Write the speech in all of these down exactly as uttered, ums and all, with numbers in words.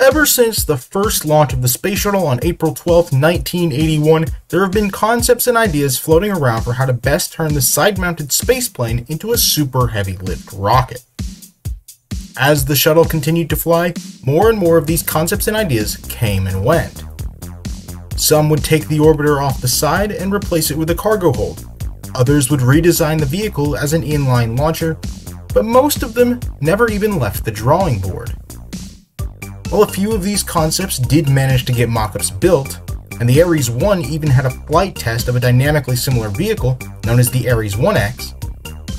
Ever since the first launch of the Space Shuttle on April twelfth, nineteen eighty-one, there have been concepts and ideas floating around for how to best turn the side-mounted spaceplane into a super heavy-lift rocket. As the shuttle continued to fly, more and more of these concepts and ideas came and went. Some would take the orbiter off the side and replace it with a cargo hold. Others would redesign the vehicle as an inline launcher, but most of them never even left the drawing board. While a few of these concepts did manage to get mock-ups built, and the Ares one even had a flight test of a dynamically similar vehicle, known as the Ares one X,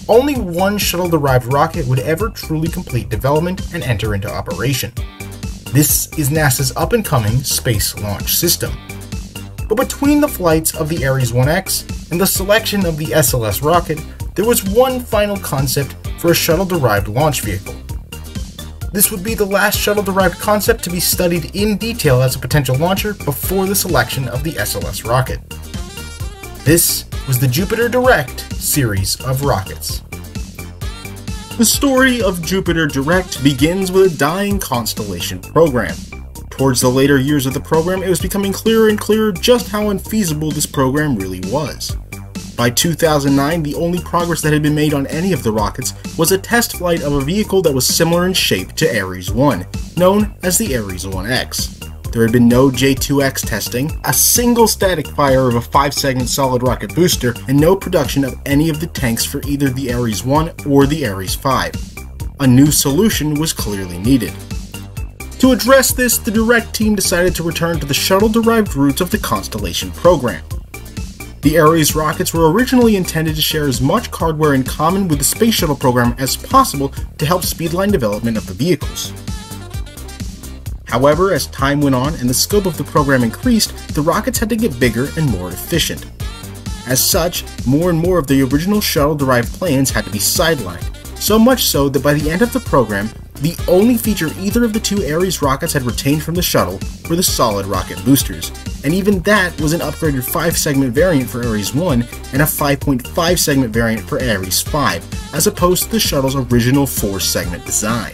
only one shuttle-derived rocket would ever truly complete development and enter into operation. This is NASA's up-and-coming Space Launch System. But between the flights of the Ares one X and the selection of the S L S rocket, there was one final concept for a shuttle-derived launch vehicle. This would be the last shuttle-derived concept to be studied in detail as a potential launcher before the selection of the S L S rocket. This was the Jupiter Direct series of rockets. The story of Jupiter Direct begins with a dying constellation program. Towards the later years of the program, it was becoming clearer and clearer just how unfeasible this program really was. By two thousand nine, the only progress that had been made on any of the rockets was a test flight of a vehicle that was similar in shape to Ares one, known as the Ares one X. There had been no J two X testing, a single static fire of a five segment solid rocket booster, and no production of any of the tanks for either the Ares one or the Ares five. A new solution was clearly needed. To address this, the Direct team decided to return to the shuttle-derived roots of the Constellation program. The Ares rockets were originally intended to share as much hardware in common with the Space Shuttle program as possible to help speedline development of the vehicles. However, as time went on and the scope of the program increased, the rockets had to get bigger and more efficient. As such, more and more of the original shuttle-derived planes had to be sidelined, so much so that by the end of the program, the only feature either of the two Ares rockets had retained from the shuttle were the solid rocket boosters, and even that was an upgraded five segment variant for Ares one and a five point five segment variant for Ares five, as opposed to the shuttle's original four segment design.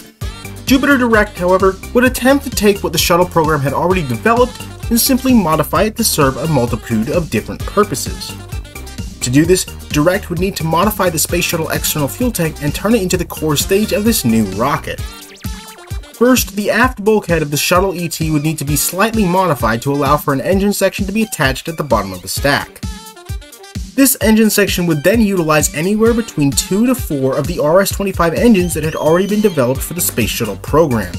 Jupiter Direct, however, would attempt to take what the shuttle program had already developed and simply modify it to serve a multitude of different purposes. To do this, Direct would need to modify the Space Shuttle external fuel tank and turn it into the core stage of this new rocket. First, the aft bulkhead of the Shuttle E T would need to be slightly modified to allow for an engine section to be attached at the bottom of the stack. This engine section would then utilize anywhere between two to four of the R S twenty-five engines that had already been developed for the Space Shuttle program.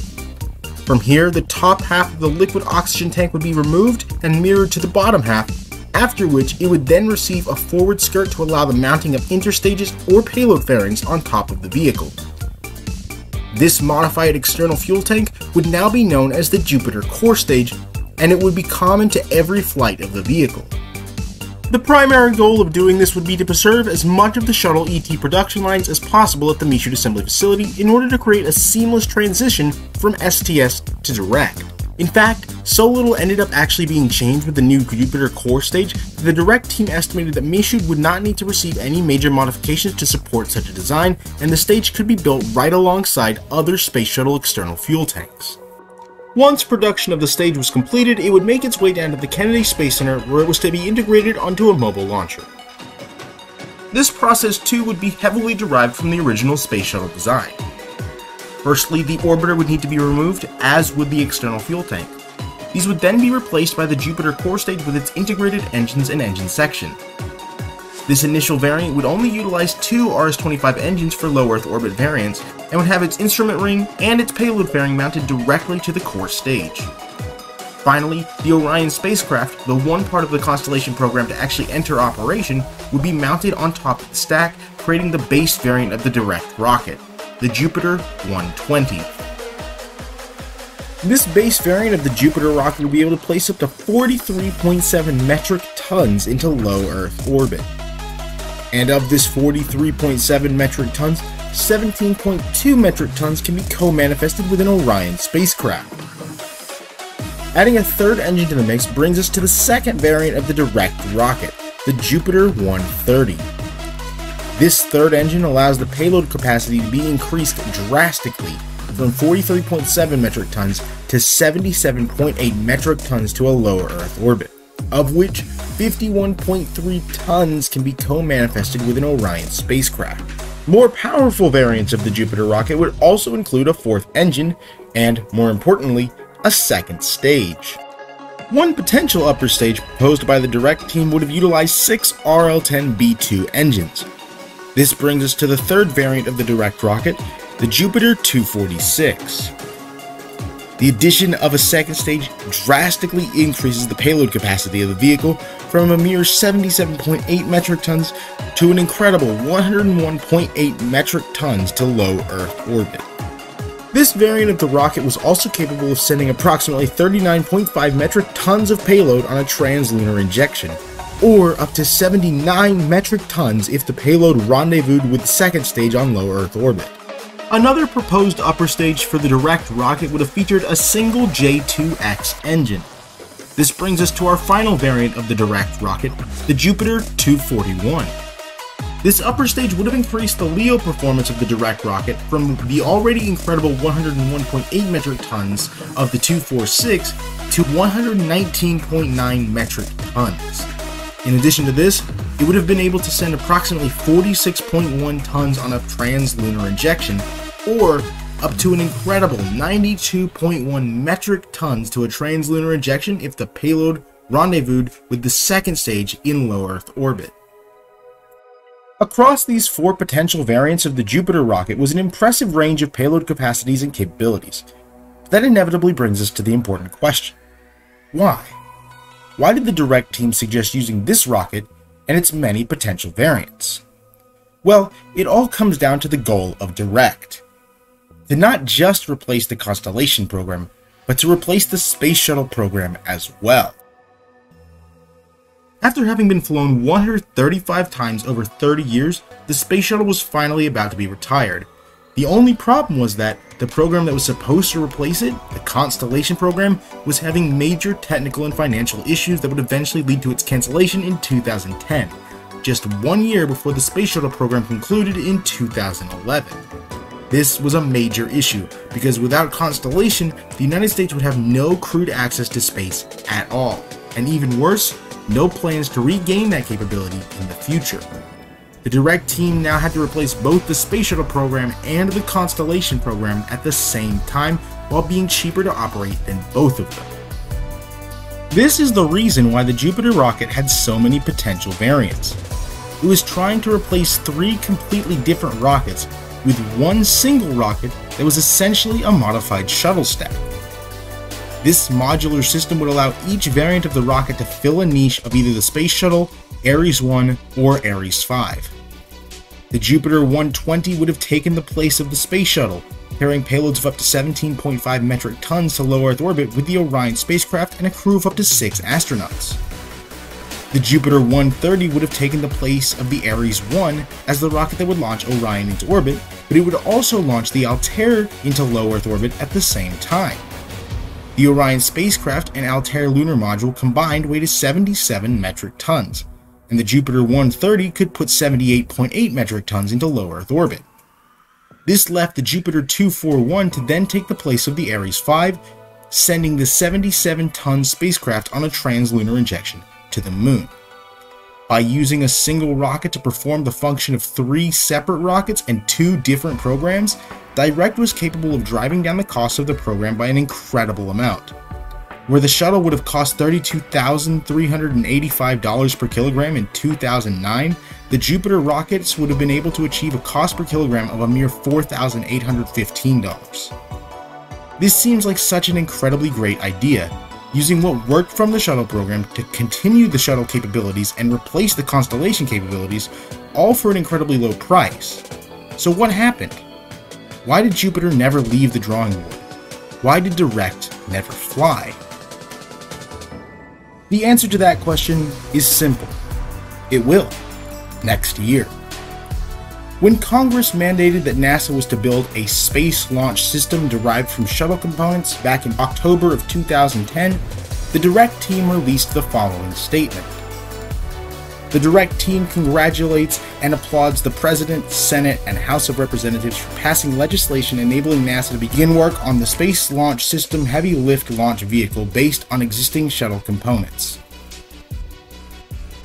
From here, the top half of the liquid oxygen tank would be removed and mirrored to the bottom half, after which it would then receive a forward skirt to allow the mounting of interstages or payload fairings on top of the vehicle. This modified external fuel tank would now be known as the Jupiter core stage, and it would be common to every flight of the vehicle. The primary goal of doing this would be to preserve as much of the shuttle E T production lines as possible at the Michoud Assembly Facility in order to create a seamless transition from S T S to Direct. In fact, so little ended up actually being changed with the new Jupiter core stage that the Direct team estimated that Michoud would not need to receive any major modifications to support such a design, and the stage could be built right alongside other Space Shuttle external fuel tanks. Once production of the stage was completed, it would make its way down to the Kennedy Space Center, where it was to be integrated onto a mobile launcher. This process too would be heavily derived from the original Space Shuttle design. Firstly, the orbiter would need to be removed, as would the external fuel tank. These would then be replaced by the Jupiter core stage with its integrated engines and engine section. This initial variant would only utilize two R S twenty-five engines for low Earth orbit variants, and would have its instrument ring and its payload fairing mounted directly to the core stage. Finally, the Orion spacecraft, the one part of the Constellation program to actually enter operation, would be mounted on top of the stack, creating the base variant of the Direct rocket, the Jupiter one twenty. This base variant of the Jupiter rocket would be able to place up to forty-three point seven metric tons into low Earth orbit. And of this forty-three point seven metric tons, seventeen point two metric tons can be co-manifested with an Orion spacecraft. Adding a third engine to the mix brings us to the second variant of the Direct rocket, the Jupiter one thirty. This third engine allows the payload capacity to be increased drastically, from forty-three point seven metric tons to seventy-seven point eight metric tons to a lower Earth orbit, of which fifty-one point three tons can be co-manifested with an Orion spacecraft. More powerful variants of the Jupiter rocket would also include a fourth engine and, more importantly, a second stage. One potential upper stage proposed by the DIRECT team would have utilized six R L ten B two engines. This brings us to the third variant of the DIRECT rocket, the Jupiter two forty-six. The addition of a second stage drastically increases the payload capacity of the vehicle from a mere seventy-seven point eight metric tons to an incredible one hundred one point eight metric tons to low Earth orbit. This variant of the rocket was also capable of sending approximately thirty-nine point five metric tons of payload on a translunar injection, or up to seventy-nine metric tons if the payload rendezvoused with the second stage on low Earth orbit. Another proposed upper stage for the DIRECT rocket would have featured a single J two X engine. This brings us to our final variant of the DIRECT rocket, the Jupiter two forty-one. This upper stage would have increased the LEO performance of the DIRECT rocket from the already incredible one hundred one point eight metric tons of the two forty-six to one hundred nineteen point nine metric tons. In addition to this, it would have been able to send approximately forty-six point one tons on a translunar injection, or up to an incredible ninety-two point one metric tons to a translunar injection if the payload rendezvoused with the second stage in low Earth orbit. Across these four potential variants of the Jupiter rocket was an impressive range of payload capacities and capabilities. That inevitably brings us to the important question. Why? Why did the DIRECT team suggest using this rocket and its many potential variants? Well, it all comes down to the goal of DIRECT. To not just replace the Constellation program, but to replace the Space Shuttle program as well. After having been flown one hundred thirty-five times over thirty years, the Space Shuttle was finally about to be retired. The only problem was that the program that was supposed to replace it, the Constellation program, was having major technical and financial issues that would eventually lead to its cancellation in two thousand ten, just one year before the Space Shuttle program concluded in two thousand eleven. This was a major issue, because without Constellation, the United States would have no crewed access to space at all, and even worse, no plans to regain that capability in the future. The DIRECT team now had to replace both the Space Shuttle program and the Constellation program at the same time while being cheaper to operate than both of them. This is the reason why the Jupiter rocket had so many potential variants. It was trying to replace three completely different rockets with one single rocket that was essentially a modified shuttle stack. This modular system would allow each variant of the rocket to fill a niche of either the Space Shuttle, Ares one, or Ares five. The Jupiter one twenty would have taken the place of the Space Shuttle, carrying payloads of up to seventeen point five metric tons to low Earth orbit with the Orion spacecraft and a crew of up to six astronauts. The Jupiter one thirty would have taken the place of the Ares one as the rocket that would launch Orion into orbit, but it would also launch the Altair into low Earth orbit at the same time. The Orion spacecraft and Altair lunar module combined weighed seventy-seven metric tons, and the Jupiter one thirty could put seventy-eight point eight metric tons into low Earth orbit. This left the Jupiter two forty-one to then take the place of the Ares five, sending the seventy-seven ton spacecraft on a translunar injection to the moon. By using a single rocket to perform the function of three separate rockets and two different programs, DIRECT was capable of driving down the cost of the program by an incredible amount. Where the shuttle would have cost thirty-two thousand three hundred eighty-five dollars per kilogram in two thousand nine, the Jupiter rockets would have been able to achieve a cost per kilogram of a mere four thousand eight hundred fifteen dollars. This seems like such an incredibly great idea, using what worked from the shuttle program to continue the shuttle capabilities and replace the Constellation capabilities, all for an incredibly low price. So what happened? Why did Jupiter never leave the drawing board? Why did DIRECT never fly? The answer to that question is simple. It will, next year. When Congress mandated that NASA was to build a space launch system derived from shuttle components back in October of two thousand ten, the DIRECT team released the following statement. The DIRECT team congratulates and applauds the President, Senate, and House of Representatives for passing legislation enabling NASA to begin work on the Space Launch System Heavy Lift Launch Vehicle based on existing shuttle components.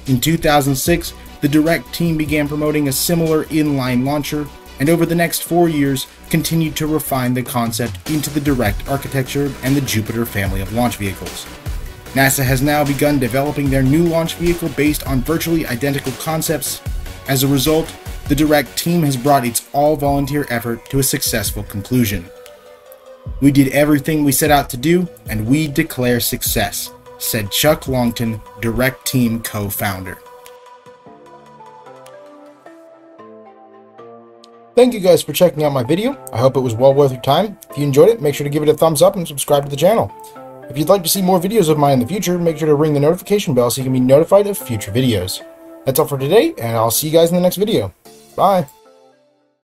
In two thousand six, the DIRECT team began promoting a similar inline launcher, and over the next four years, continued to refine the concept into the DIRECT architecture and the Jupiter family of launch vehicles. NASA has now begun developing their new launch vehicle based on virtually identical concepts. As a result, the DIRECT team has brought its all-volunteer effort to a successful conclusion. "We did everything we set out to do, and we declare success," said Chuck Longton, DIRECT team co-founder. Thank you guys for checking out my video. I hope it was well worth your time. If you enjoyed it, make sure to give it a thumbs up and subscribe to the channel. If you'd like to see more videos of mine in the future, make sure to ring the notification bell so you can be notified of future videos. That's all for today, and I'll see you guys in the next video. Bye!